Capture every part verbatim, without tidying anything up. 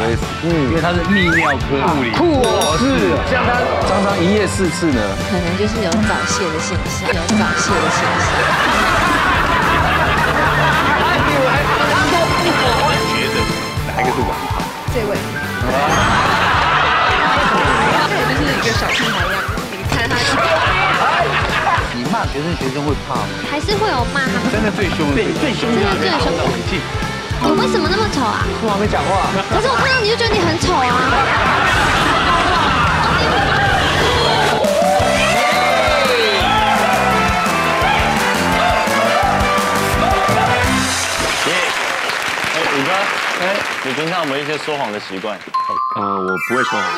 会死，嗯，因为它是泌尿科物理博士，像他常常一夜四次呢，可能就是有早泄的现象，有早泄的现象。他以为他都不懂，觉得哪一个是王牌？这位，这也就是一个小屁孩一样，你看他。 你骂学生，学生会怕吗？还是会有骂他们？真的最凶的，对，最凶的，真的最凶的。你为什么那么丑啊？我还没讲话。可是我看到你就觉得你很丑啊。哎，五哥，哎，你平常有没有一些说谎的习惯？呃，我不会说谎。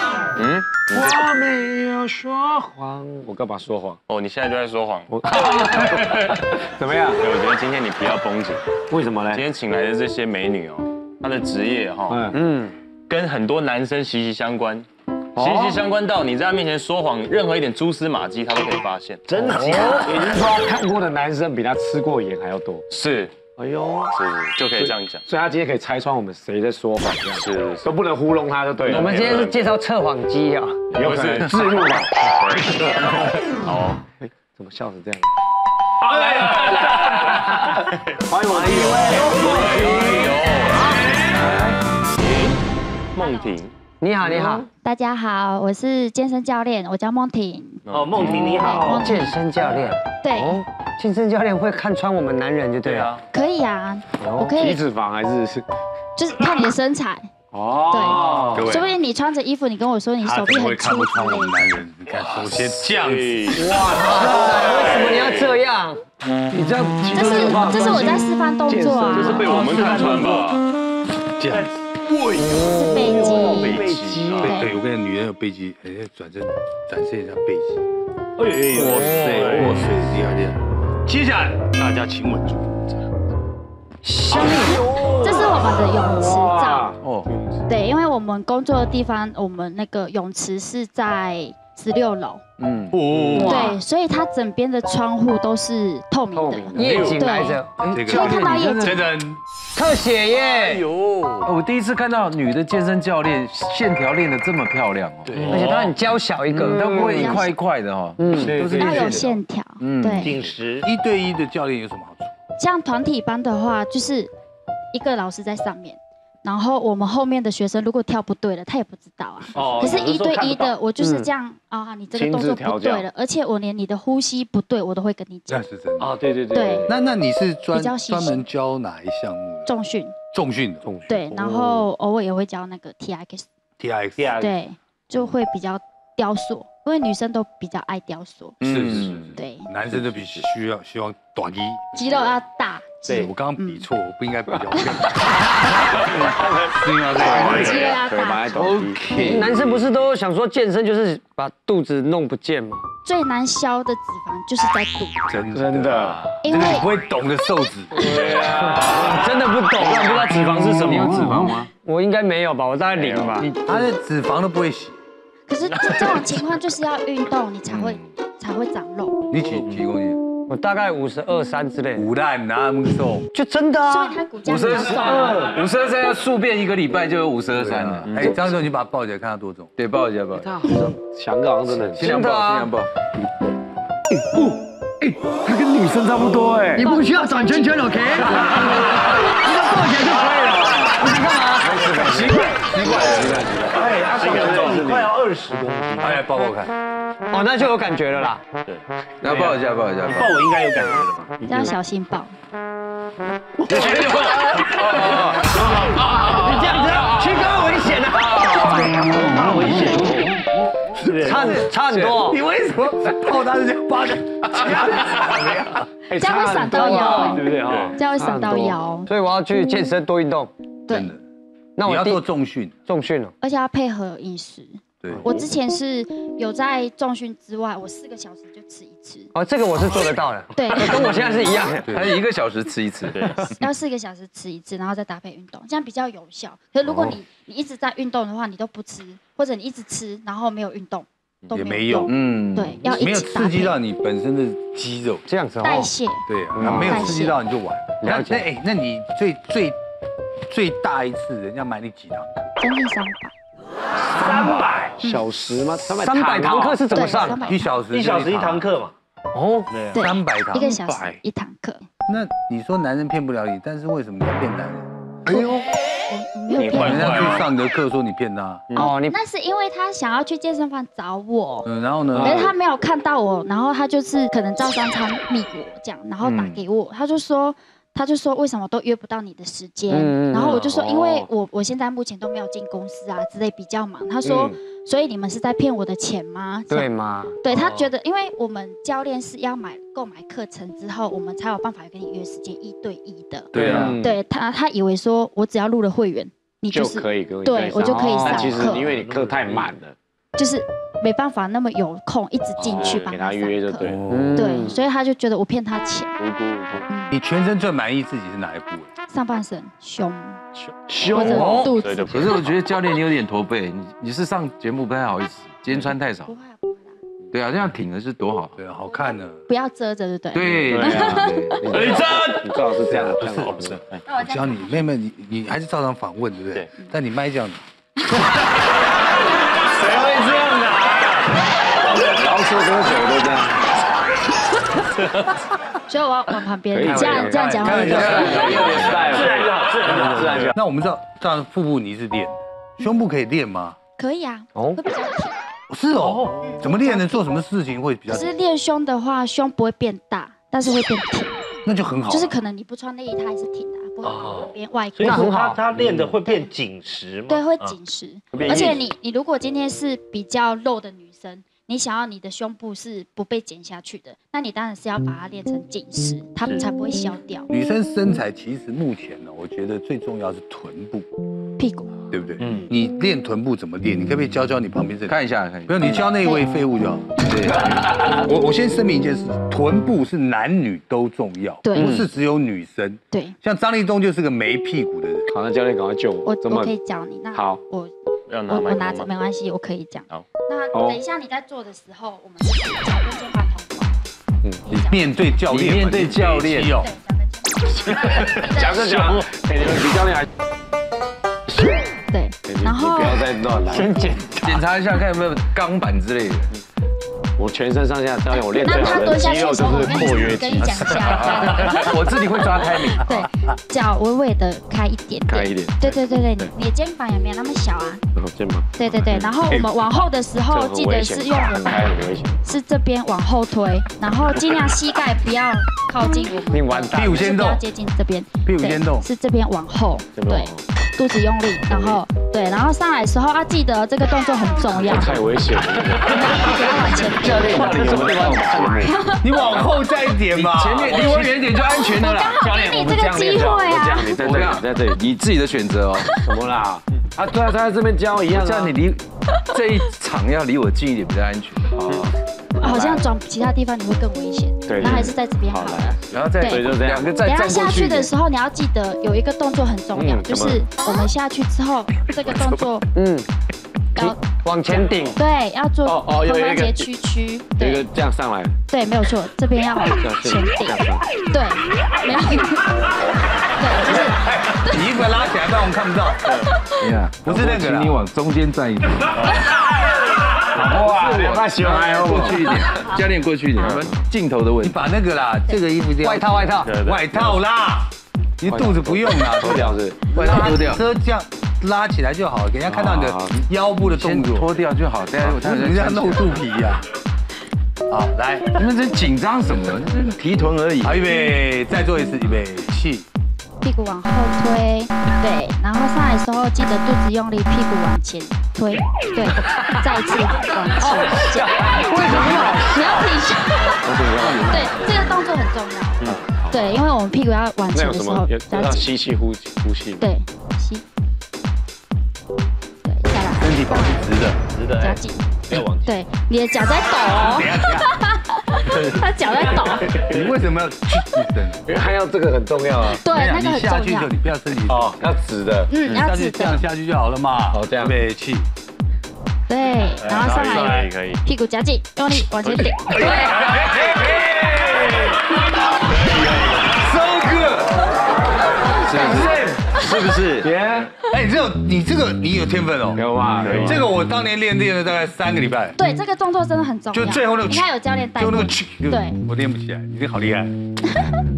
嗯。 我没有说谎，我干嘛说谎？哦，你现在就在说谎。怎么样？我觉得今天你不要绷紧。为什么呢？今天请来的这些美女哦，她的职业哈，嗯，跟很多男生息息相关，息息相关到你在她面前说谎，任何一点蛛丝马迹她都可以发现。真的？也就是说，她看过的男生比她吃过盐还要多。是。 哎呦，是是，就可以这样讲，所以他今天可以拆穿我们谁在说谎，是是，都不能糊弄他就对了。我们今天是介绍测谎机啊，有可能自入嘛。好，哎，怎么笑成这样？好，来来来，欢迎我们梦婷，你好你好，大家好，我是健身教练，我叫梦婷。哦，梦婷你好，健身教练，对。 健身教练会看穿我们男人就对了，可以啊，我可以体脂肪还是就是看你的身材哦，对，说不定你穿着衣服，你跟我说你手臂很粗，他不会看不穿我们男人，你看首先这样子，哇塞，为什么你要这样？你这样，这是这是我在示范动作啊，这是被我们看穿吧？这样子，对，是背肌，背肌，对，我跟你讲，女人有背肌，哎，转身展示一下背肌，哎，哇塞，哇塞，厉害厉害。 接下来大家请稳住，相信这是我们的泳池照哦，对，因为我们工作的地方，我们那个泳池是在十六楼，嗯，对，所以它整边的窗户都是透明的，夜景来着，可以看到夜景，真的特写耶！哎呦，我第一次看到女的健身教练线条练得这么漂亮哦，对，而且她很娇小一个，都不会一块一块的哦，嗯，都是要有线条。 嗯，对，饮食一对一的教练有什么好处？像团体班的话，就是一个老师在上面，然后我们后面的学生如果跳不对了，他也不知道啊。哦。可是，一对一的，我就是这样啊，你这个动作不对了，而且我连你的呼吸不对，我都会跟你讲。那是真的。啊，对对对。对。那那你是专专门教哪一项目？重训。重训的。重训。对，然后偶尔也会教那个 T X。T X。对，就会比较雕塑。 因为女生都比较爱雕塑，是是是，对，男生就比较需要希望短衣，肌肉要大。对我刚刚比错，我不应该比较。是吗？对，肌肉要大。OK。男生不是都想说健身就是把肚子弄不见吗？最难消的脂肪就是在肚子，真的，因为你不会懂的瘦子。对啊，真的不懂，不知道脂肪是什么。你有脂肪吗？我应该没有吧，我大概零吧。他的脂肪都不会洗。 可是这种情况就是要运动，你才会才会长肉。你几几公斤？我大概五十二三之类。五烂哪那么瘦？就真的啊！所以他骨架比较瘦。五十二三要宿便一个礼拜就有五十二三了。哎，张总，你把它抱起来看它多重？对，抱起来抱。他好像强哥好像真的很强。真的啊！尽量抱。哦，哎，他跟女生差不多哎。你不需要转圈圈 ，OK？ 你要抱起来就可以了。你在干嘛？奇怪，奇怪，奇怪，奇怪。 快要二十公斤，哎，抱抱看，哦，那就有感觉了啦。对，来抱一下，抱一下。你抱我应该有感觉了吧？要小心抱。你这样子，去更危险了。好危险，差很差很多。你为什么抱他是这样抱着？这样会闪到腰，对不对啊？这样会闪到腰。所以我要去健身，多运动。对。 那我要做重训，重训了，而且要配合饮食。对，我之前是有在重训之外，我四个小时就吃一次。哦，这个我是做得到的。对，跟我现在是一样的，还是一个小时吃一次。对，要四个小时吃一次，然后再搭配运动，这样比较有效。可是如果你你一直在运动的话，你都不吃，或者你一直吃，然后没有运动，都没有。嗯，对，要没有刺激到你本身的肌肉，这样子代谢。对啊，没有刺激到你就完。了解。那哎，那你最最。最大一次人家买你几堂课？将近三百。三百小时吗？三百三百堂课是怎么上？一小时一小时一堂课嘛。哦，对，三百堂一个小时一堂课。那你说男人骗不了你，但是为什么你要骗男人？哎呦，没有骗人家去上你的课，说你骗他。哦，你那是因为他想要去健身房找我。嗯，然后呢？可是他没有看到我，然后他就是可能照三餐密我这样，然后打给我，他就说。 他就说为什么都约不到你的时间，然后我就说因为我我现在目前都没有进公司啊之类比较忙。他说，所以你们是在骗我的钱吗？对吗？对他觉得，因为我们教练是要买购买课程之后，我们才有办法跟你约时间一对一的。对啊，对他他以为说我只要入了会员，你就可以对我就可以上课。其实因为你课太满了，就是没办法那么有空一直进去帮他约就对了。对，所以他就觉得我骗他钱。 你全身最满意自己是哪一部位？上半身，胸，胸或者肚子。可是我觉得教练你有点驼背，你你是上节目不太好意思，今天穿太少。不会不会啦。对啊，这样挺的是多好，对啊，好看呢。不要遮着，对不对？对。对。李真，你最好是这样，不是不是。我教你，妹妹，你你还是照常访问，对不对？但你麦这样子。谁会这样的？老师跟谁都这样。 所以我要往旁边，你这样这样讲话就自然就好，自然就好，自然就好。那我们知道，这样腹部你是练，胸部可以练吗？可以啊，哦，会比较挺。是哦，怎么练呢？做什么事情会比较？是练胸的话，胸不会变大，但是会变挺。那就很好。就是可能你不穿内衣，它还是挺的，不会往边外扩。所以它它练的会变紧实嘛？对，会紧实。而且你你如果今天是比较肉的女生。 你想要你的胸部是不被减下去的，那你当然是要把它练成紧实，它才不会消掉。女生身材其实目前呢，我觉得最重要是臀部、屁股，对不对？嗯。你练臀部怎么练？你可不可以教教你旁边这？看一下，看一下。不用，你教那一位废物就好。对。我我先声明一件事，臀部是男女都重要，对，不是只有女生。对。像张立东就是个没屁股的人。好，那教练赶快救我。我我可以教你。那好，我我我拿着没关系，我可以讲。好。 那等一下你在做的时候，我们脚跟肩膀同宽。嗯，你面对教练，面对教练哦。讲个讲，哎，你们比教练还。对，然后不要再乱来。先检检查一下，看有没有钢板之类的。我全身上下，教练我练最好的肌肉就是括约肌。我自己会抓开你。对，脚微微的开一点。开一点。对对对对，你的肩膀有没有那么小啊？ 对对对，然后我们往后的时候，记得是用我们是这边往后推，然后尽量膝盖不要靠近我们，屁股先动，不要接近这边，屁股先动，是这边往后，对，肚子用力，然后对，然后上来的时候啊，记得这个动作很重要，太危险了，不要往前走，你往后再一点嘛，前面离我远点就安全了啦，教练，我们这样练，这样你在这里，在这里，你自己的选择哦，怎么啦？ 啊，对啊，他在这边教一样，叫你离这一场要离我近一点比较安全。哦，好像转其他地方你会更危险。对，那还是在这边好了。然后再两个再站下去的时候，你要记得有一个动作很重要，就是我们下去之后这个动作，嗯，要往前顶。对，要做髋关节屈曲。对，就这样上来。对，没有错，这边要往前顶。对，没有。 对，你衣服拉起来，不然我们看不到。对呀，不是那个，你往中间站一点。哇，太喜欢了，过去一点，教练过去一点。我们镜头的问题，你把那个啦，这个衣服这样。外套，外套，外套啦，你肚子不用啦，脱掉是，外套脱掉，这样拉起来就好，给人家看到你的腰部的动作。脱掉就好，大家人家露肚皮呀。 好，来，你们这紧张什么？这是提臀而已。好，预备，再做一次，预备，起。屁股往后推，对，然后上来的时候记得肚子用力，屁股往前推，对，再一次往后。为什么老是要挺胸？对，这个动作很重要。对，因为我们屁股要往前的时候，要吸气、呼气、呼气。对，吸。对，下来。身体保持直的，直的，夹紧。 对，你的脚在抖哦，他脚在抖。你为什么要屈身？因为他要这个很重要啊。对，那个很重要。你下去的时候，你不要身体哦，要直的。嗯，要直的。这样下去就好了嘛。好，这样。憋气。对，然后上来，屁股夹紧，用力往前顶。对。So good。是不是？耶！哎，你这你这个你有天分哦，有吧？这个我当年练练了大概三个礼拜。对，这个动作真的很重要。就最后那个，你看有教练带。就那个，对，我练不起来，你这好厉害。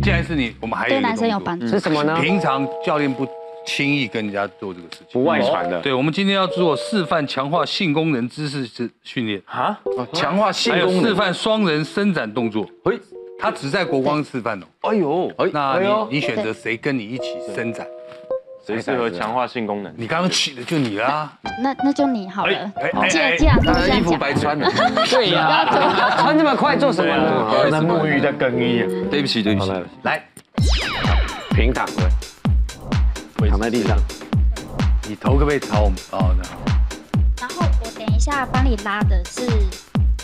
既然是你，我们还有对男生有帮助是什么呢？平常教练不轻易跟人家做这个事情，不外传的。对，我们今天要做示范强化性功能姿势之训练啊，强化性功能，示范双人伸展动作。嘿。 他只在国光示范哦。哎呦，那你你选择谁跟你一起伸展？谁适合强化性功能？你刚刚去的就你啦。那那就你好了。既然既然这样，衣服白穿了。对呀，穿这么快做什么呢？那沐浴在更衣。对不起对不起，来，平躺的，躺在地上。你头可不可以朝我们？哦，然后我等一下帮你拉的是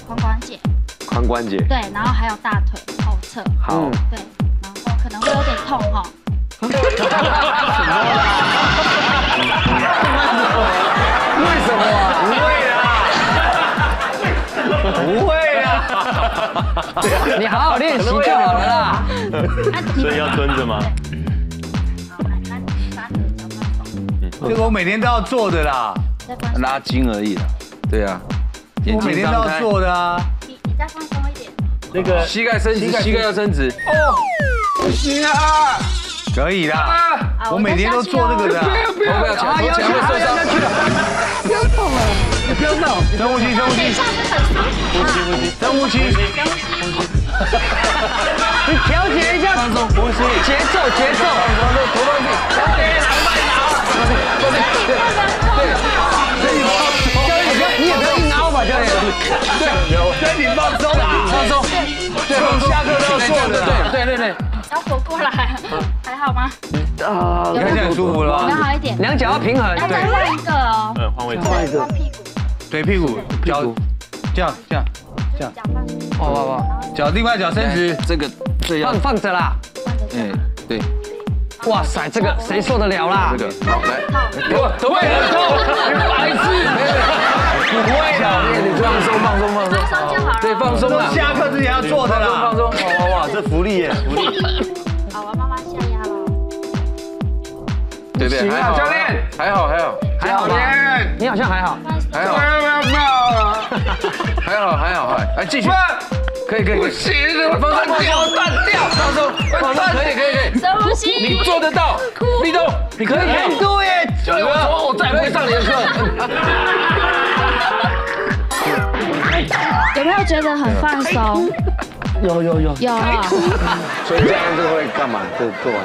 髋关节。 髋关节对，然后还有大腿后侧，好对，然后可能会有点痛哈。为什么啊？为什么啊？不会啦，不会啦。你好好练习就好了啦。所以要蹲着吗？这个我每天都要做的啦，拉筋而已啦。对啊，我每天都要做的啊。 再放松一点，那个膝盖伸直，膝盖要伸直。哦，不行啊，可以啦。我每天都做那个的，不要不要，不要不要，不要去了，不要动了，你不要动，深呼吸，深呼吸，呼吸呼吸，深呼吸，你调节一下，放松，呼吸，节奏节奏，头放地，头放地，来慢摇，对对对。 你也不要硬凹吧，教练。对，身体放松，放松。对，放松。下课都要做的。对对对对。要活过来，还好吗？啊，你看这样舒服了吗？好一点。两脚要平衡。要再换一个哦。嗯，换位置。换一个。屁股。对，屁股，脚，这样这样这样。脚放松。哇哇哇！脚另外脚伸直，这个这样放放着啦。嗯，对。 哇塞，这个谁受得了啦？这个好来，不会很痛，你白痴，不会的，你放松放松放松，放松就好了。对，放松了。下课之前要做的啦，放松。哇哇哇，这福利耶，福利。好，我妈妈下压了。对不对？还好，教练，还好还好，还好。教练，你好像还好，还好，还好还好，来继续。 可以可以，不行，放松放松，断掉，放松放松，可以可以可以，深呼吸，你做得到，立冬，你可以，立冬耶，就我说我再也不会上你的课。有没有觉得很放松？有有有有。所以这样子会干嘛？就做完。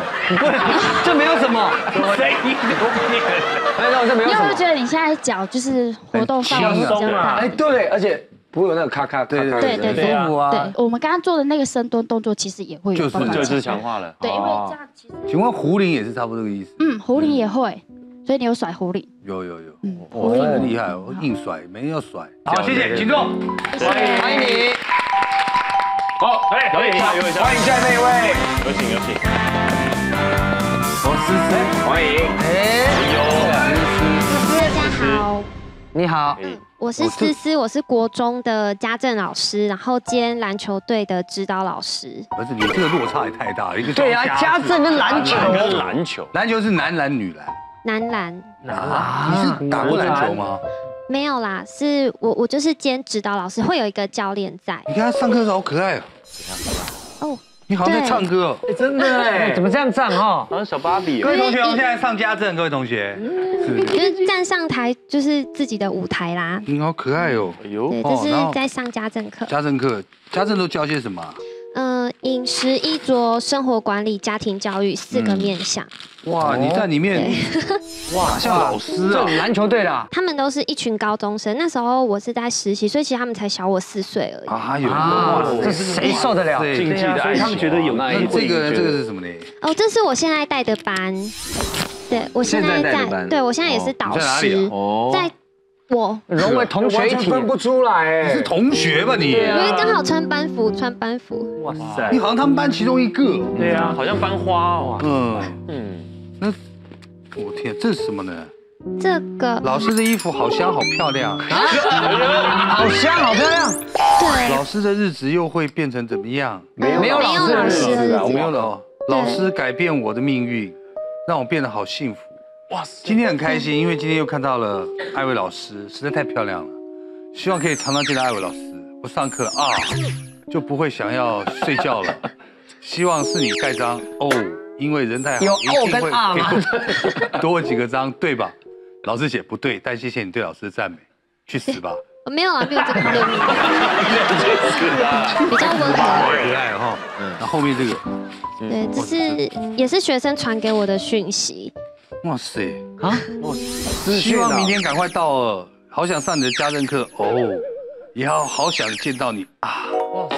这没有什么。你有没有觉得你现在脚就是活动范围比较大？哎，对，而且。 不会有那个咔咔，对对对对对啊！对，我们刚刚做的那个深蹲动作，其实也会就是就是强化了。对，因为这样其实。请问壶铃也是差不多这个意思？嗯，壶铃也会，所以你有甩壶铃？有有有，嗯，我真的厉害，我硬甩，没人要甩。好，谢谢，请坐，欢迎你。好，哎，有请，有请，欢迎下一位，有请有请。我思思，欢迎，哎，思思，大家好。 你好，嗯，我是思思，我是国中的家政老师，然后兼篮球队的指导老师。而且你这个落差也太大了，一个对啊，家政跟篮球，跟篮球，篮球是男篮女篮，男篮，男篮，你是打过篮球吗？没有啦，是我我就是兼指导老师，会有一个教练在。你看他上课的时候好可爱哦，哦，你好像在唱歌哦，哎，真的哎，怎么这样唱哈？好像小芭比。各位同学，我们现在上家政，各位同学。 就是站上台，就是自己的舞台啦。你好可爱哦！哎呦，对，就是在上家政课。家政课，家政都教些什么？嗯，饮食、衣着、生活管理、家庭教育四个面向。哇，你在里面，哇，像老师啊，篮球队啦。他们都是一群高中生，那时候我是在实习，所以其实他们才小我四岁而已。啊，有哇，这谁受得了？竞技的，所以他们觉得有那一这个这个是什么呢？哦，这是我现在带的班。 对，我现在在，对我现在也是导师，在我融为同学一体，分不出来，是同学吧你？因为刚好穿班服，穿班服。哇塞，你好像他们班其中一个。对啊，好像班花哦。嗯嗯，那我天，这是什么呢？这个老师的衣服好香，好漂亮。好香，好漂亮。对，老师的日子又会变成怎么样？没有，没有老师的日子，没有了。老师改变我的命运。让我变得好幸福。哇塞！今天很开心，因为今天又看到了艾薇老师，实在太漂亮了。希望可以常常见到艾薇老师。我上课啊，就不会想要睡觉了。希望是你盖章哦，因为人太好，一定会给我多我几个章，对吧？老师写不对，但谢谢你对老师的赞美。去死吧！没有啊，没有这个任务。比较温和。可爱哈，嗯。那后面这个，对，这是也是学生传给我的讯息。哇塞！啊！哇塞！希望明天赶快到了，好想上你的家政课哦，也好好想见到你啊！哇塞！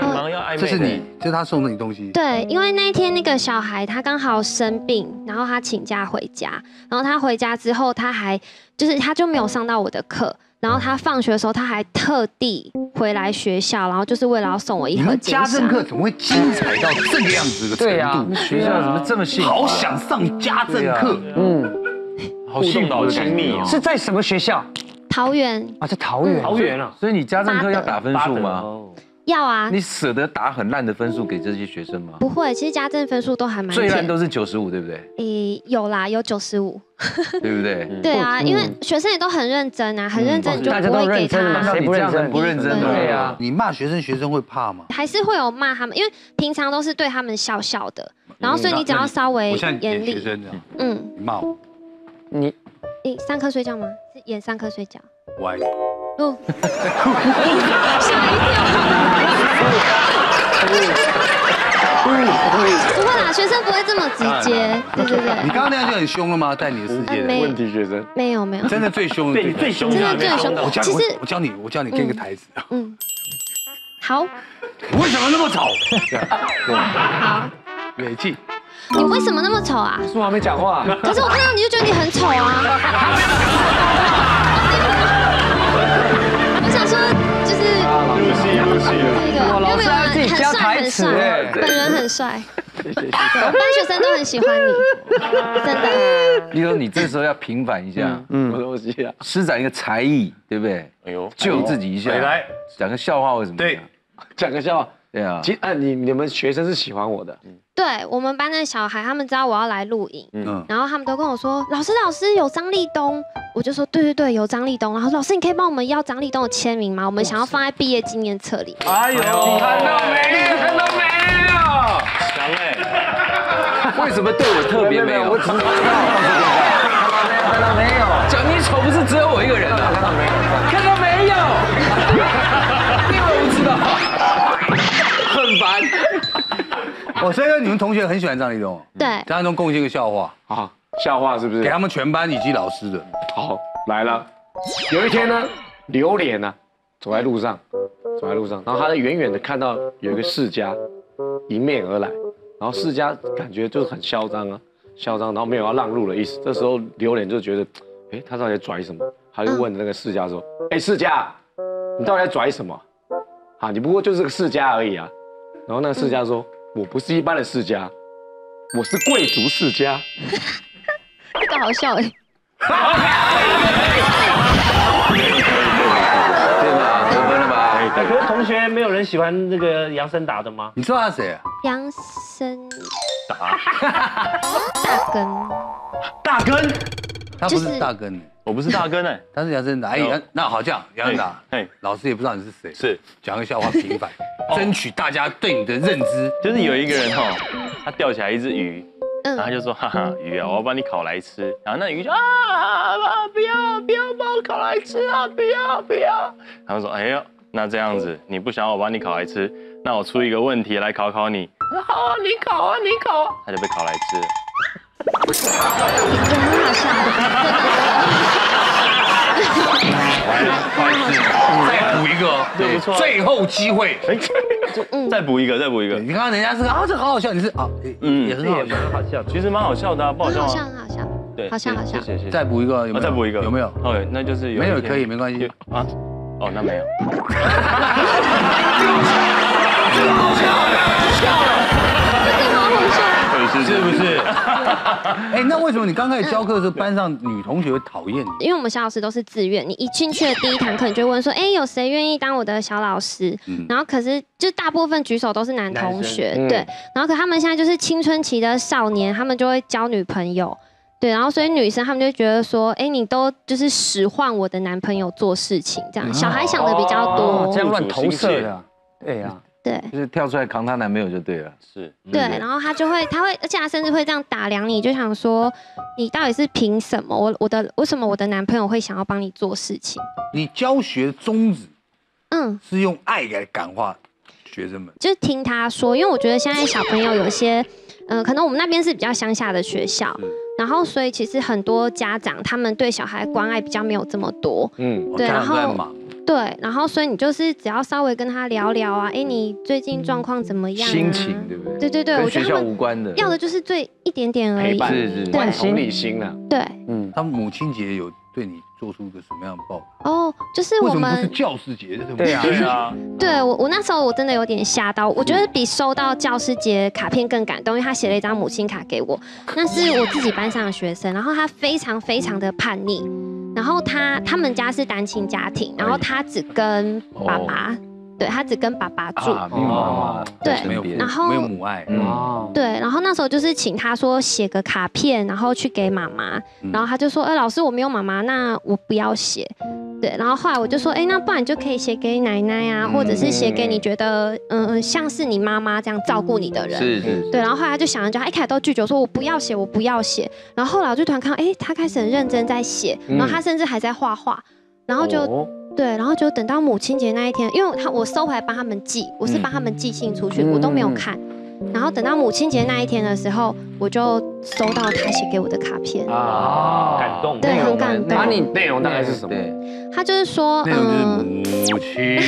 忙要暧昧。这是你，这是他送的你东西。对，因为那一天那个小孩他刚好生病，然后他请假回家，然后他回家之后他还。 就是他就没有上到我的课，然后他放学的时候他还特地回来学校，然后就是为了要送我一盒金沙。家政课怎么会精彩到这个样子的程度？对啊，学校怎么这么幸福？好想上家政课，嗯，好幸福的亲密啊！是在什么学校？桃园啊，在桃园，桃园啊。所以你家政课要打分数吗？要啊。你舍得打很烂的分数给这些学生吗？不会，其实家政分数都还蛮最烂都是九十五，对不对？诶，有啦，有九十五。 对不对？对啊，因为学生也都很认真啊，很认真就不会给他。谁不认真？不认真对啊。你骂学生，学生会怕吗？还是会有骂他们，因为平常都是对他们笑笑的，然后所以你只要稍微严厉。嗯。你骂我。你你上课睡觉吗？是演上课睡觉。喂。哦。吓一跳。 不会啦，学生不会这么直接，对对对。你刚刚那样就很凶了吗？在你的世界，问题学生没有没有，真的最凶，对你最凶，真的最凶。我教你，我教你，我教你跟个台词。嗯，好。为什么那么丑？好，美气。你为什么那么丑啊？是我还没讲话。可是我看到你就觉得你很丑啊。我想说。 入戏入戏了，老师要自己加台词，本人很帅，我们学生都很喜欢你，真的。立柔，你这时候要平反一下，嗯，什么东西啊？施展一个才艺，对不对？哎呦，救自己一下，来讲个笑话，为什么？对，讲个笑话，对啊。其实啊，你你们学生是喜欢我的，对我们班的小孩，他们知道我要来录影，嗯，然后他们都跟我说，老师老师有张立东。 我就说对对对，有张立东。然后老师，你可以帮我们要张立东的签名吗？我们想要放在毕业纪念册里。哎呦，看到没有？看到没有？强哎！为什么对我特别没有？我只看到，看到没有？讲你丑不是只有我一个人啊？看到没有？看到没有？因为我不知道，很烦。我所以说你们同学很喜欢张立东。对，张立东贡献个笑话啊。 笑话是不是给他们全班以及老师的？好，来了。有一天呢，榴莲呢、啊，走在路上，走在路上，然后他在远远的看到有一个世家迎面而来，然后世家感觉就是很嚣张啊，嚣张，然后没有要让路的意思。这时候榴莲就觉得，哎，他到底在拽什么？他就问那个世家说，哎，世家，你到底在拽什么？啊，你不过就是个世家而已啊。然后那个世家说，我不是一般的世家，我是贵族世家。这个好笑哎！对吧？得分了吧？可是同学没有人喜欢那个杨森达的吗？你知道他谁啊？杨森达，大根，大根，他不是大根，我不是大根哎，他是杨森达。哎，那好这样，杨森达，哎，老师也不知道你是谁，是讲个笑话平反，争取大家对你的认知。就是有一个人哈，他钓起来一只鱼。 然后他就说哈哈鱼啊，我要把你烤来吃。然后那鱼就啊啊不要不要把我烤来吃啊不要不要。然后说哎呦那这样子你不想我把你烤来吃，那我出一个问题来考考你。好啊你烤啊你烤啊，他就被烤来吃了。很好笑。再补一个，对，最后机会。 再补一个，再补一个。你刚刚人家是啊，这好好笑，你是啊，嗯，也很好笑，很好笑，其实蛮好笑的，不好笑吗？好笑，好笑，对，好笑，好笑。谢谢。再补一个，有没有？再补一个，有没有？OK， 那就是有。没有可以，没关系。啊？哦，那没有。这个好笑，好笑，这个好好笑。是是不是？哎、欸，那为什么你刚开始教课的时候，班上女同学会讨厌你？因为我们小老师都是自愿，你一进去的第一堂课，你就问说，哎、欸，有谁愿意当我的小老师？嗯、然后可是就大部分举手都是男同学，嗯、对。然后可他们现在就是青春期的少年，他们就会交女朋友。 对，然后所以女生她们就觉得说，哎，你都就是使唤我的男朋友做事情，这样小孩想的比较多，这样乱投射的，对呀，对，就是跳出来扛她男朋友就对了，是，对，然后她就会，她会，而且她甚至会这样打量你，就想说，你到底是凭什么？我我的为什么我的男朋友会想要帮你做事情？你教学宗旨，嗯，是用爱来感化学生们，就是听她说，因为我觉得现在小朋友有些，呃，可能我们那边是比较乡下的学校。 然后，所以其实很多家长他们对小孩关爱比较没有这么多，嗯，对，然后对，然后所以你就是只要稍微跟他聊聊啊，哎，你最近状况怎么样？心情对不对？对对对，跟学校无关的，要的就是最一点点而已，是是，对，同理心啊，对，嗯，他母亲节有对你做出个什么样的报答？哦，就是我们教师节这种，对啊，对我我那时候我真的有点吓到，我觉得比收到教师节卡片更感动，因为他写了一张母亲卡给我，那是我自己班。 班上的学生，然后他非常非常的叛逆，然后他他们家是单亲家庭，然后他只跟爸爸，对他只跟爸爸住，对，然后没有母爱，对，然后那时候就是请他说写个卡片，然后去给妈妈，然后他就说，哎，老师我没有妈妈，那我不要写，对，然后后来我就说，哎，那不然你就可以写给奶奶啊，或者是写给你觉得嗯像是你妈妈这样照顾你的人，是是，对，然后后来他就想着叫他一开始都拒绝，说我不要写，我不要写，然后后来我就突然看到，哎，他开始很认真在写，然后他甚至还在画画，然后就。 对，然后就等到母亲节那一天，因为他我收回来帮他们寄，我是帮他们寄信出去，嗯、我都没有看。然后等到母亲节那一天的时候，我就收到他写给我的卡片啊，感动，对，很感动。那你内容大概是什么？他就是说，嗯，母亲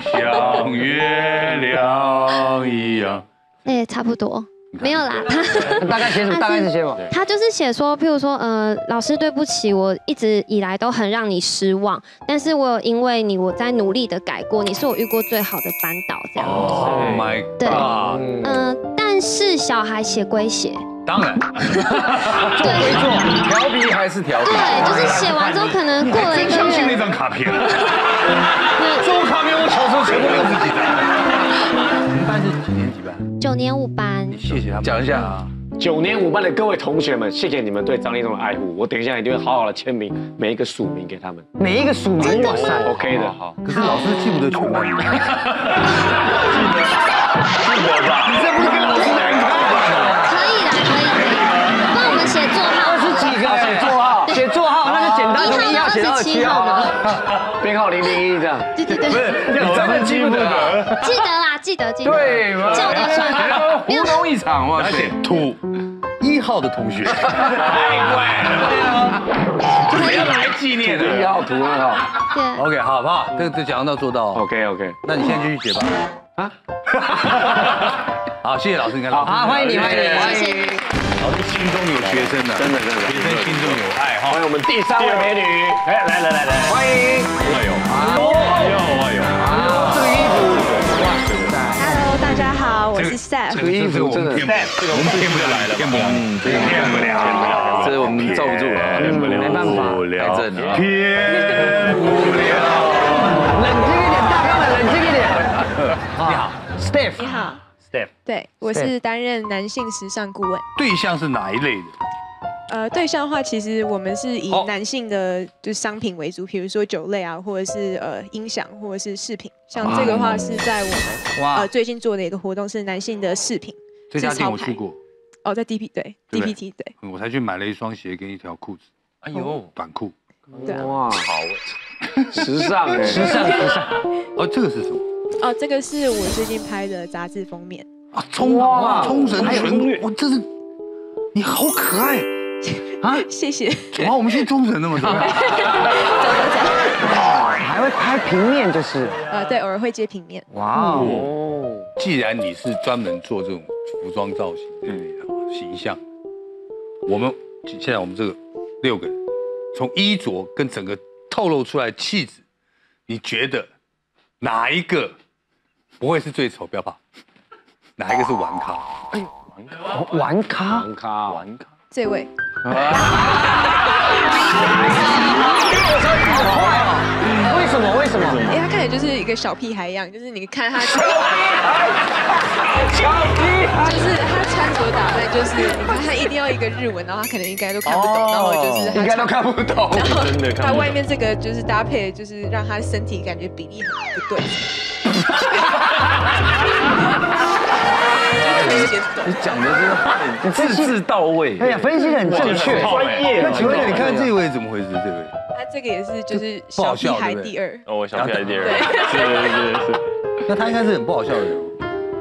像月亮一样，哎，差不多。 没有啦，他大概写什么？大概是写什么？他就是写说，譬如说，呃，老师对不起，我一直以来都很让你失望，但是我有因为你，我在努力的改过，你是我遇过最好的班导，这样。Oh my god！ 对，嗯、呃，但是小孩写归写。 当然，做归做，调皮还是调皮。对，就是写完之后，可能过了一个月。真相信那张卡片。这张卡片我小时候全部六十几张。你们班是几年级班？九年五班。谢谢他们。讲一下啊，九年五班的各位同学们，谢谢你们对张立忠的爱护。我等一下一定会好好的签名，每一个署名给他们。每一个署名，哇塞 ，OK 的，好。可是老师记不得全班。记得，记得吧？你这不是跟老师难看吗？ 写座号二十几个，写座号，写座号，那就简单从一号写到二十七号嘛，编号零零一这样。对对对，不是，你真的记不得？记得啦，记得记得。对嘛？叫得出来，没有糊弄一场嘛。而且土一号的同学，太怪了，对啊，就是要来纪念的。一号土二号，对。OK， 好不好？这这讲到做到。OK OK， 那你现在就去写吧。啊？好，谢谢老师，你看老师。好，欢迎你，欢迎你，谢谢。 老师心中有学生的，真的真的，学生心中有爱哈。欢迎我们第三位美女，哎，来来来来，欢迎。哎呦，哎呦，哎呦，这个衣服，哇塞 ！Hello， 大家好，我是 Steph。这个衣服真的，我们骗不来了，骗不了，骗不了，这我们罩不住了，没办法，太正了，骗不了。冷静一点，大哥们，冷静一点。你好 ，Steph。你好。 对，我是担任男性时尚顾问。对象是哪一类的？呃，对象的话，其实我们是以男性的就是商品为主，比如说酒类啊，或者是呃音响，或者是饰品。像这个的话是在我们呃最近做的一个活动，是男性的饰品。这家店我去过。哦，在 D P 对 D P T 对。我才去买了一双鞋跟一条裤子。哎呦，短裤。哇，好，时尚哎，时尚时尚。哦，这个是什么？ 哦，这个是我最近拍的杂志封面啊，冲哇，冲绳神，我这是你好可爱啊，谢谢。哇，我们去冲绳那么多，走走走。还会拍平面就是，呃，对，偶尔会接平面。哇哦，既然你是专门做这种服装造型的形象，我们现在我们这个六个人，从衣着跟整个透露出来气质，你觉得？ 哪一个不会是最丑？不要怕，哪一个是玩咖？哎呦，玩咖，玩咖，玩咖，这位。啊！我说你好快哦！为什么？为什么？哎，他看起来就是一个小屁孩一样，就是你看他。小屁孩，小屁孩。就是他穿着打扮，就是你看他一定要一个日文，然后他可能应该都看不懂，然后就是应该都看不懂。然后他外面这个就是搭配，就是让他身体感觉比例很不对。 你讲的真的，你字字到位。哎呀，分析的很正确，专业。那请问你看这位怎么回事？这位他这个也是就是小屁孩第二。哦，小屁孩第二。是是是。那他应该是很不好笑的人。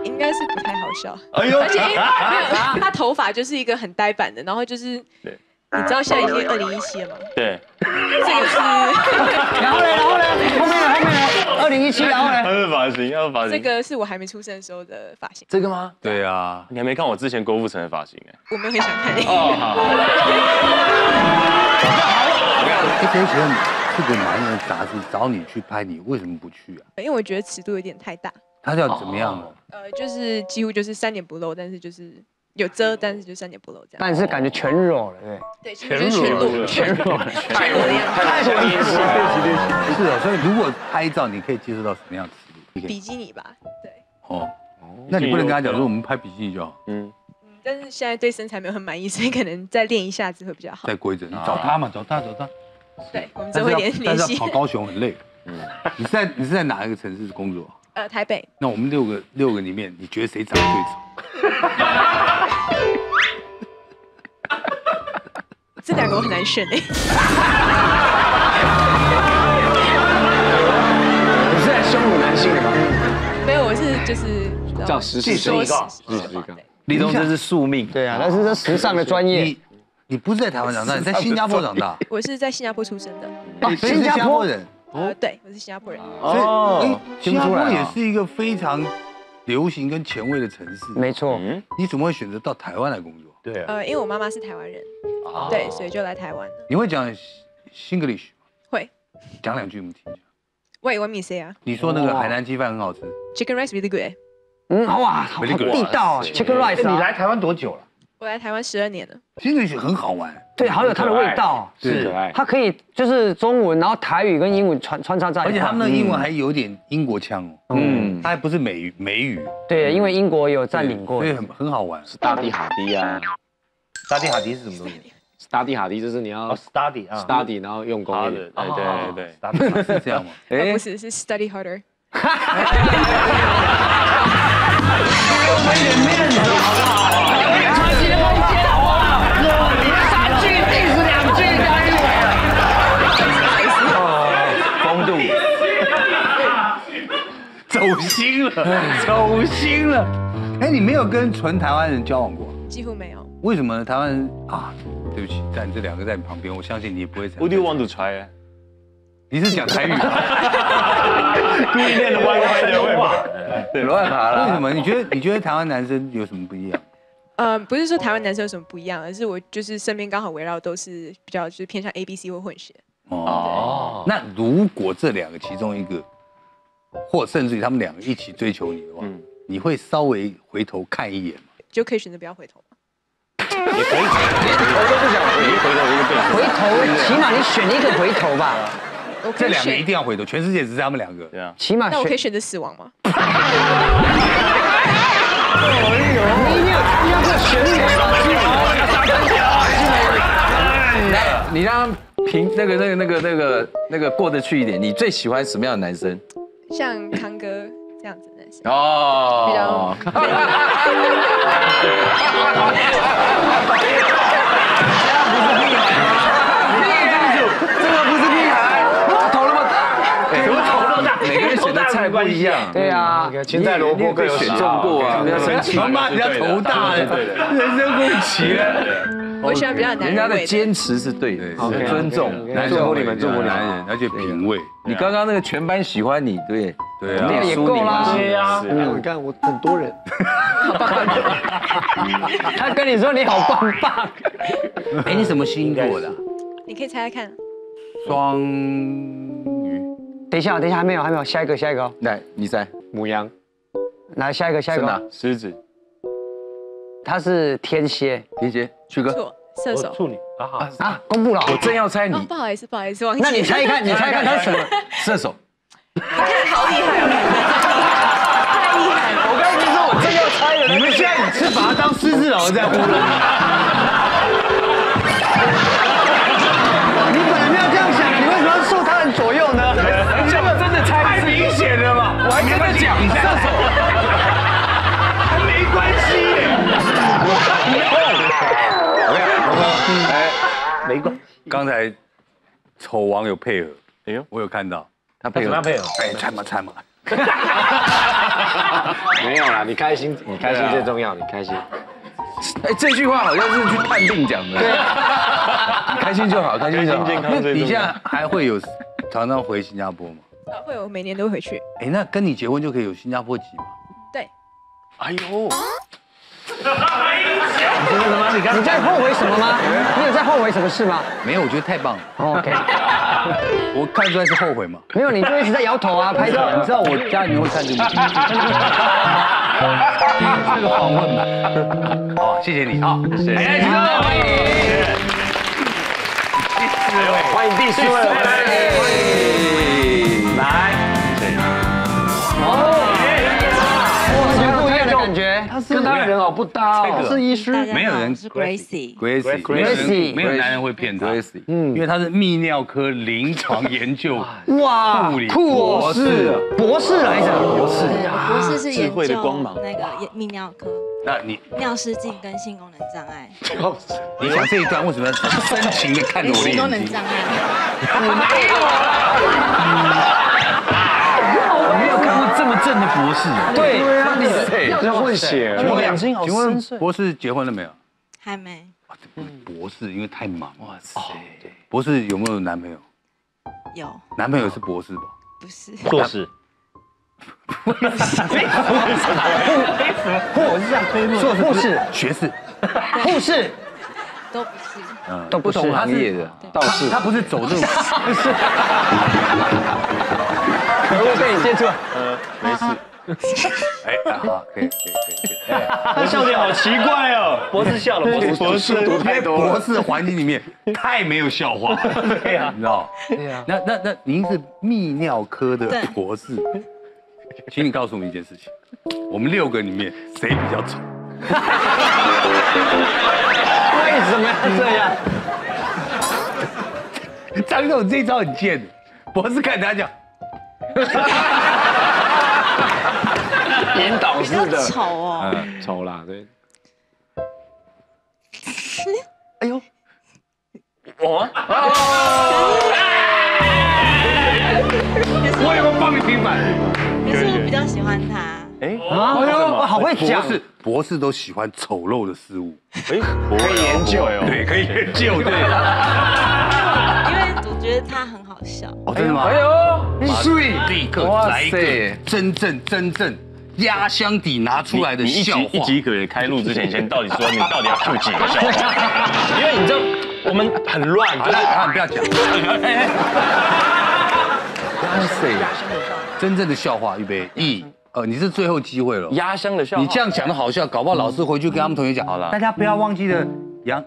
应该是不太好笑。哎呦，而且他头发就是一个很呆板的，然后就是你知道现在已经二零一七了吗？对。这个是。然后呢？然后呢？后面呢？后面呢？ 二零一七，然后呢？他是发型，他是发型。这个是我还没出生的时候的发型。这个吗？对啊，你还没看我之前郭富城的发型哎。我没有很想看你。哦，好。我可以请问这个男人杂志找你去拍，你为什么不去啊？因为我觉得尺度有点太大。他要怎么样呢？呃，就是几乎就是三点不露，但是就是有遮，但是就三点不露这样。但是感觉全裸了，对。对，全裸，全裸，全裸的样子。太像艺术了。 是啊，所以如果拍照，你可以接受到什么样的尺度？比基尼吧，对。哦，那你不能跟他讲说我们拍比基尼就好。嗯。但是现在对身材没有很满意，所以可能再练一下子会比较好。再过一阵，你找他嘛，找他，找他。对，我们再会联系。但是要跑高雄很累。嗯。你是在你是在哪一个城市工作？呃，台北。那我们六个六个里面，你觉得谁长得最丑？这两个我很难选哎。 羞辱男性的吗？没有，我是就是叫时尚，说时尚。立冬真是宿命。对啊，但是这时尚的专业。你你不是在台湾长大，你在新加坡长大。我是在新加坡出生的。啊，新加坡人。哦，对，我是新加坡人。哦，新加坡也是一个非常流行跟前卫的城市。没错。你怎么会选择到台湾来工作？对。呃，因为我妈妈是台湾人，对，所以就来台湾。你会讲 Singlish 吗？会。讲两句我们听一下。 喂，我米谁啊？你说那个海南鸡饭很好吃 ，Chicken rice really good。嗯，哇，好地道 ，Chicken rice。你来台湾多久了？我来台湾十二年了。Singlish很好玩，对，好有它的味道，是，它可以就是中文，然后台语跟英文穿穿插在一起，而且他们的英文还有点英国腔哦，嗯，它还不是美语，美语。对，因为英国有占领过，所以很很好玩。是大地哈迪啊，大地哈迪是什么东西？ Study 哈迪就是你要 study 啊 ，study 然后用功一点，对对对对，是这样吗？哎，不是，是 study harder。哈哈哈哈哈！我们也面子好不好？我们超级空间好不好？你三句定是两句，加一尾了。哦，风度，走心了，走心了。哎，你没有跟纯台湾人交往过？几乎没有。为什么台湾人啊？ 对不起，但这两个在你旁边，我相信你也不会。Would you want to try？ 你是讲台语吗？故意练的歪歪的会吧？对，乱爬了。为什么？你觉得你觉得台湾男生有什么不一样？呃，不是说台湾男生有什么不一样，而是我就是身边刚好围绕都是比较就是偏向 A B C 或混血。哦，那如果这两个其中一个，或甚至于他们两个一起追求你的话，嗯、你会稍微回头看一眼吗？就可以选择不要回头吗？ 你回头，连头都不想回，一回头一个背。回头，起码你选一个回头吧。这两个一定要回头，全世界只是他们两个。对啊。起码。那我可以选择死亡吗？哎呦！你一定要参加这选美吧？你让他平那个那个那个那个那个过得去一点。你最喜欢什么样的男生？像康哥这样子的男生。哦。比较。 菜不一样，对啊，现在萝卜各有选中过啊，不要生气，他妈人家头大了，人生不齐了。我现在比较男人，人家的坚持是对的，尊重，祝福你们，祝福男人，而且品味。你刚刚那个全班喜欢你，对对啊，也够啦，对啊，你看我很多人，他跟你说你好棒棒，哎，你什么星座的？你可以猜猜看，双。 等一下，等一下，还没有，还没有，下一个，下一个。来，你猜，母羊。来，下一个，下一个。狮子。他是天蝎，天蝎，曲哥，错，射手，处女啊，好啊，公布了，我正要猜你，不好意思，不好意思，忘记。那你猜一看，你猜一看他是什么？射手，他看好厉害，太厉害了！我刚才就说我正要猜了，你们现在是把他当狮子佬这样呼。 左右呢？这个真的太明显了嘛！我还跟他讲射手，还没关系耶。哎，没关。刚才丑王有配合，哎呦，我有看到他配合。他配合？哎，猜嘛猜嘛。没有啦，你开心，你开心最重要，你开心。哎，这句话好像是去探病讲的。对啊，开心就好，开心就好。那底下还会有。 常常回新加坡吗？啊，会，我每年都会回去。哎，那跟你结婚就可以有新加坡籍吗？对。哎呦！你真的吗？你在后悔什么吗？你有在后悔什么事吗？没有，我觉得太棒了。OK。我看出来是后悔吗？没有，你就一直在摇头啊，拍照。你知道我家里面会看着你。这个访问。好，谢谢你啊，谢谢。哎，欢迎。第四位，欢迎第四位。 来，哦，神不一样的感觉，他是跟他人好不搭哦，是医师，没有人是 Gracie，Gracie，Gracie， 没有男人会骗他，嗯，因为他是泌尿科临床研究，哇，博士，博士来着，博士，博士是研究那个泌尿科，那你尿失禁跟性功能障碍，你讲这一段为什么要深情的看着我的眼睛？性功能障碍， 正的博士，对，对啊，这混血。我眼睛好深。请问博士结婚了没有？还没。博士因为太忙。哇塞。博士有没有男朋友？有。男朋友是博士吧？不是。硕士。不是。我是这样推论。硕士、护士、学士、护士，都不是。嗯，都不同行业的。道士。他不是走路。不是。 可恶，被你接住。呃，没事。哎，好，可以，可以，可以。他笑点好奇怪哦。博士笑了，博士读太多了。博士环境里面太没有笑话。对呀，你知道？对呀。那那那，您是泌尿科的博士，请你告诉我们一件事情：我们六个里面谁比较丑？为什么要这样？张总这一招很贱的，博士看他讲。 引导式的，丑哦，嗯，丑啦，对。哎呦，我，我有没有帮你平反？可是我比较喜欢他。哎，我好会讲，博士，博士都喜欢丑陋的事物。哎，可以研究，对，可以研究，对。 我觉得他很好笑哦，真的吗？哎呦，水立刻来一个真正真正压箱底拿出来的笑话。一集可以开录之前，先到底说你到底要吐几个笑话？因为你知道我们很乱，好了，不要讲。水，真正的笑话，预备一。 呃，你是最后机会了。压箱的笑，你这样讲的好笑，搞不好老师回去跟他们同学讲好了。大家不要忘记了杨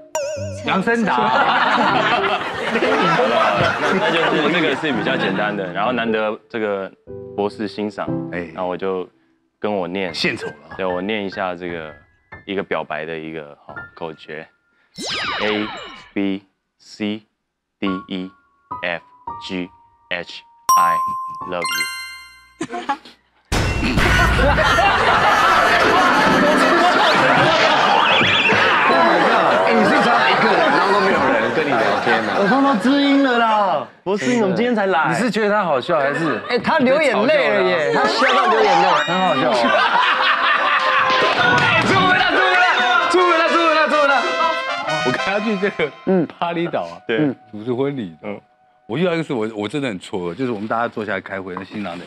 杨森达。那就是那个是比较简单的，然后难得这个博士欣赏，哎，然后我就跟我念献丑了。对，我念一下这个一个表白的一个好口诀 ：A B C D E F G H I love you。 哎，你是只有一个人，然后都没有人跟你聊天呢？我放到知音了啦，博士，你怎么今天才来？你是觉得他好笑还是？哎，他流眼泪了耶，他笑到流眼泪，很好笑。哎，出门了，出门了，出门了，出门了，我跟他去这个嗯巴厘岛啊，对，主持婚礼，嗯，我遇到一个事，我我真的很错愕，就是我们大家坐下来开会，那新郎的。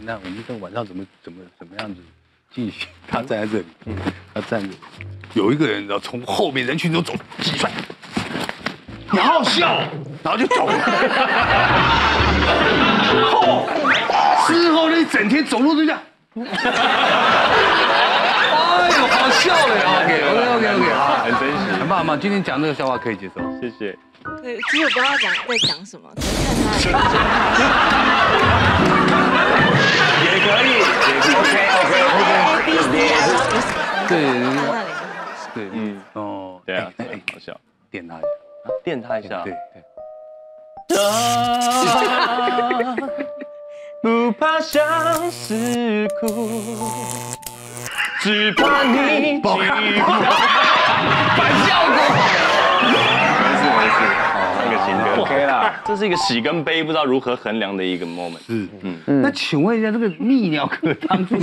那我们在晚上怎么怎么怎么样子进行？他站在这里，他站着，有一个人，然后从后面人群中走挤出来，你好笑，然后就走了。后之后那一整天走路都这样，哎呦，好笑了呀！长今天讲这个笑话可以接受，谢谢。对，其实我不知道讲在讲什么，只是看他。也可以 ，OK OK OK， 对。 对，嗯，哦，对啊，哎，好笑，电他一下，电他一下，对对。不怕相思苦，只怕你寂寞。反效果。没事没事，唱个情歌 OK 啦。这是一个喜跟悲不知道如何衡量的一个 moment。嗯嗯。那请问一下，这个泌尿科当初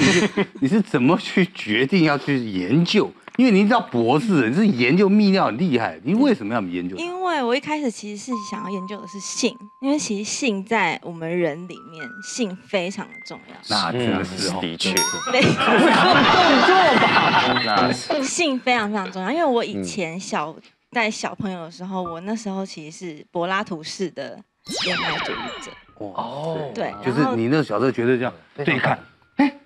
你是怎么去决定要去研究？ 因为您知道博士，你是研究泌尿很厉害，你为什么要研究？因为我一开始其实是想要研究的是性，因为其实性在我们人里面，性非常的重要。那真的是的确，没有动作吧？性非常非常重要，因为我以前小在小朋友的时候，我那时候其实是柏拉图式的恋爱主义者。哦，对，就是你那个小时候觉得这样对看。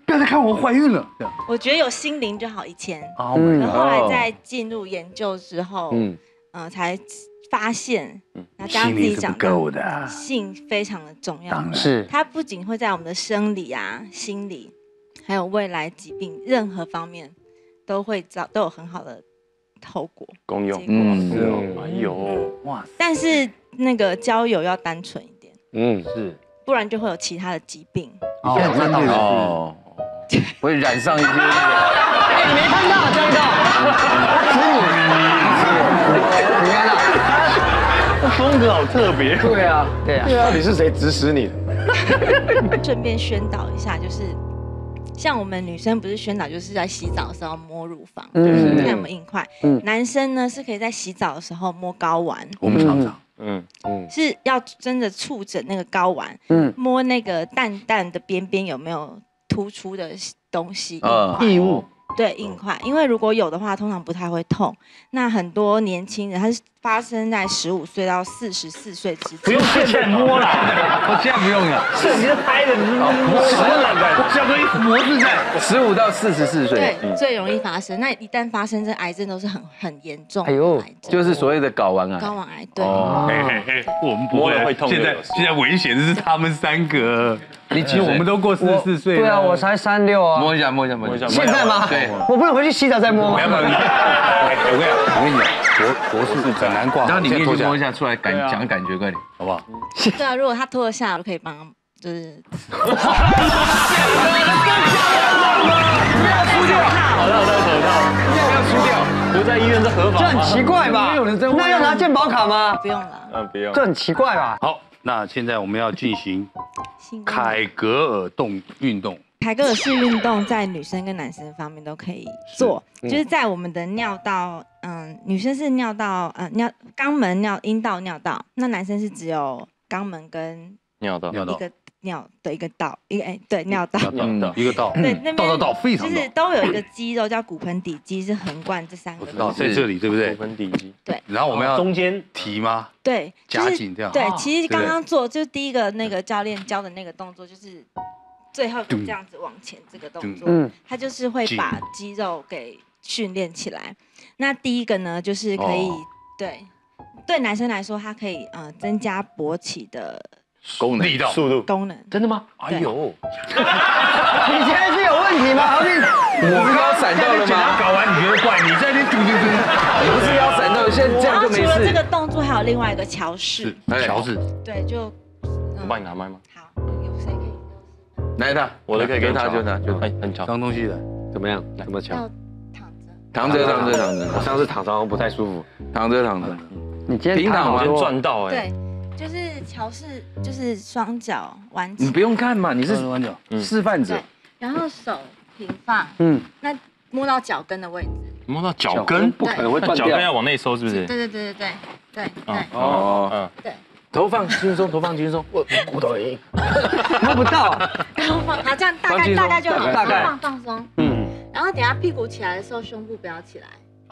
不要再看我怀孕了。我觉得有心灵就好。以前，然后后来在进入研究之后，嗯，呃，才发现，那加上自己讲的，性非常的重要。是，它不仅会在我们的生理啊、心理，还有未来疾病任何方面，都会找都有很好的后果。功用，嗯，是哦，哎呦，哇！但是那个交友要单纯一点，嗯，是，不然就会有其他的疾病。哦，真的哦。 会染上一些，哎，没看到，张哥，你，你看到，这风格好特别。对啊，对啊，到底是谁指使你的？顺便宣导一下，就是像我们女生不是宣导，就是在洗澡的时候摸乳房，就是看我们硬块。男生呢是可以在洗澡的时候摸睾丸，我们常常。 嗯嗯，是要真的触诊那个睾丸，嗯，摸那个蛋蛋的边边有没有。 突出的东西，异物，对硬块，因为如果有的话，通常不太会痛。那很多年轻人，他是发生在十五岁到四十四岁之间。不用现在摸了，我现在不用了，是你拍的，你摸死了，叫做一模式在十五到四十四岁，对，最容易发生。那一旦发生，这癌症都是很很严重的癌症，就是所谓的睾丸癌。睾丸癌，对。我们不会痛，现在现在危险的是他们三个。 你其实我们都过四十四岁了，对啊，我才三六啊。摸一下，摸一下，摸一下。现在吗？对，我不能回去洗澡再摸吗？没有，没有。我跟你讲，博博士很难挂。然后你可以去摸一下，出来感讲感觉，快点，好不好？对啊，如果他脱得下，我可以帮他，就是。不要输掉，好了，戴手套，不要输掉。 不在医院这合法，这很奇怪吧？那要拿健保卡吗？不用了，嗯，不用。这很奇怪吧？好，那现在我们要进行凯格尔动运动。凯格尔式运动在女生跟男生方面都可以做，是嗯、就是在我们的尿道，嗯，女生是尿道，嗯，尿肛门尿阴道尿道，那男生是只有肛门跟尿道一个。 尿的一个道，一个哎，对，尿道，尿道，一个道，对，那边道道非常，就是都有一个肌肉叫骨盆底肌，是横贯这三个。我知道，在这里对不对？骨盆底肌。对。然后我们要中间提吗？对，夹紧这样。对，其实刚刚做就是第一个那个教练教的那个动作，就是最后这样子往前这个动作，它就是会把肌肉给训练起来。那第一个呢，就是可以对对男生来说，它可以呃增加勃起的。 功能、力道、速度、功能，真的吗？哎呦，你现在是有问题吗？我们腰闪到了吗？搞完你觉得怪，你在那嘟嘟嘟，你不是腰闪到，现在这样就没事。除了这个动作，还有另外一个桥式。桥式。对，就。我帮你拿麦吗？好，有谁可以？来的，我的可以给他，就拿，就很很巧。脏东西的，怎么样？怎么巧？要躺着。躺着，躺着，躺着。我上次躺着好像不太舒服。躺着，躺着。你今天平躺完赚到哎。对。 就是桥式，就是双脚弯起。你不用看嘛，你是弯脚示范者。然后手平放，嗯，那摸到脚跟的位置。摸到脚跟，不可能会断掉。脚跟要往内收，是不是？对对对对对对对。哦，嗯，对。头放轻松，头放轻松。我骨头硬，摸不到。然后放，好，这样大概大概就好，大概放放松。嗯。然后等下屁股起来的时候，胸部不要起来。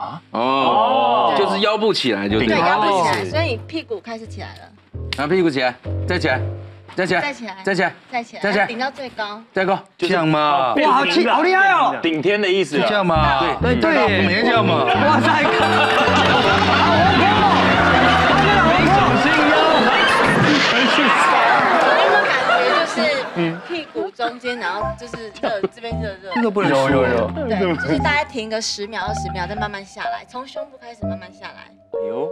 啊哦，就是腰部起来就对，腰部起来，所以你屁股开始起来了。然后屁股起来，再起来，再起来，再起来，再起来，再起来，再起来，顶到最高，最高，这样吗？哇，好气，好厉害哦！顶天的意思，这样吗？对对对，每天这样吗？哇塞！中间，然后就是热这边热热，热不能有有有，对，就是大概停个十秒、二十秒，再慢慢下来，从胸部开始慢慢下来，有，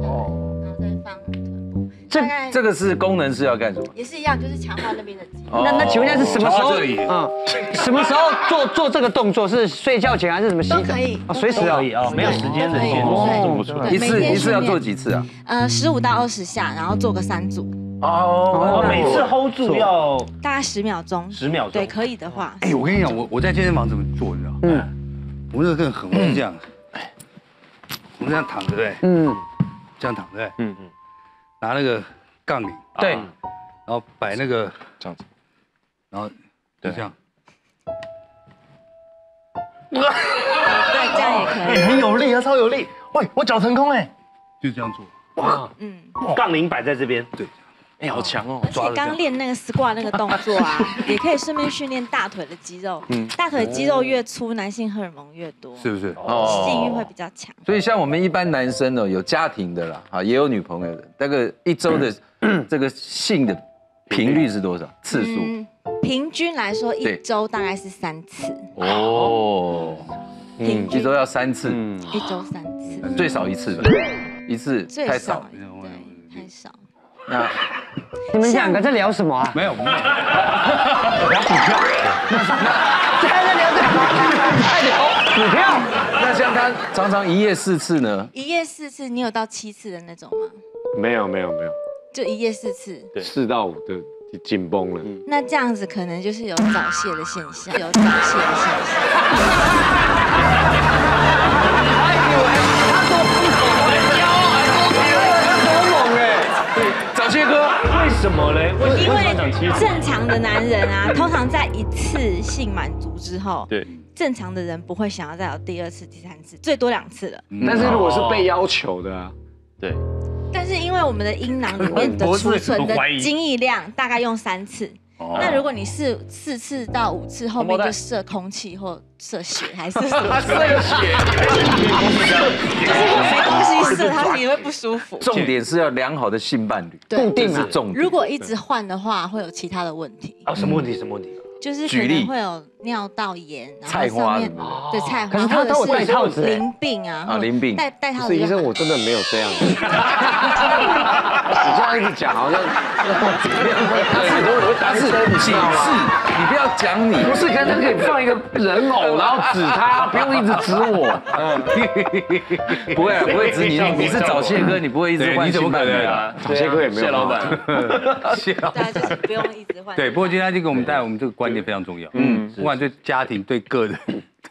慢慢下来，然后再放臀部。这这个是功能是要干什么？也是一样，就是强化那边的肌肉。那那请问一下是什么时候？嗯，什么时候做做这个动作？是睡觉前还是什么？都可以，随时可以啊，没有时间的限制。一次一次要做几次啊？呃，十五到二十下，然后做个三组。 哦，每次 hold 住要大概十秒钟，十秒钟对，可以的话。哎，我跟你讲，我我在健身房怎么做，你知道吗？嗯，我这更狠，我是这样，我们这样躺着对，嗯，这样躺着，嗯嗯，拿那个杠铃，对，然后摆那个这样子，然后就这样，对，这样也可以，很有力啊，超有力，喂，我脚成功哎，就这样做，哇，嗯，杠铃摆在这边，对。 哎，好强哦！而且刚练那个 squat 那个动作啊，也可以顺便训练大腿的肌肉。嗯，大腿肌肉越粗，男性荷尔蒙越多，是不是？哦，性欲会比较强。所以像我们一般男生哦，有家庭的啦，啊，也有女朋友的，大概一周的这个性的频率是多少次数？平均来说，一周大概是三次。哦，平均一周要三次，一周三次，最少一次吧，一次太少，对，太少。 那你们两个在聊什么啊？没有，没有，聊股票。还在聊什么？在聊股票。那像他常常一夜四次呢？一夜四次，你有到七次的那种吗？没有，没有，没有。就一夜四次。对，四到五就紧绷了。那这样子可能就是有早泄的现象，有早泄的现象。 杰哥，为什么嘞？因为正常的男人啊，通常在一次性满足之后，对，正常的人不会想要再有第二次、第三次，最多两次了。但是如果是被要求的啊，对。但是因为我们的阴囊里面的储存的精液量大概用三次，那如果你是四次到五次，后面就射空气或射血还是什么？射血，就是没东西。 他也会不舒服。重点是要良好的性伴侣，固定是重点。如果一直换的话，会有其他的问题。啊，什么问题？什么问题？就是可能会有尿道炎，菜花对菜花，或者是戴套子、淋病啊，啊淋病戴戴套子。医生，我真的没有这样。你这样一直讲，好像很多人会打死你，警示你不要讲你。不是，刚才可以放一个人偶，然后指他，不用一直指我。嗯，不会不会指你。 你是早泄哥，你不会一直换，你怎么可能啊？早泄哥也没有。谢老板，谢老板，对，就是不用一直换。对，不过今天就给我们带来，我们这个观念非常重要。嗯，不管对家庭、对个人、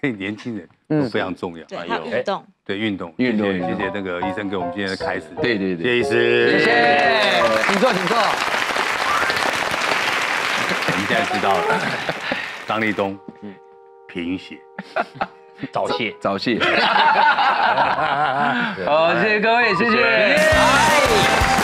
对年轻人都非常重要。对，还有运动。对，运动，运动。谢谢那个医生给我们今天的开始。对对对，谢谢医师。谢谢，请坐，请坐。我们现在知道了，张立东，贫血。 早泄，早泄。好，谢谢各位，谢谢。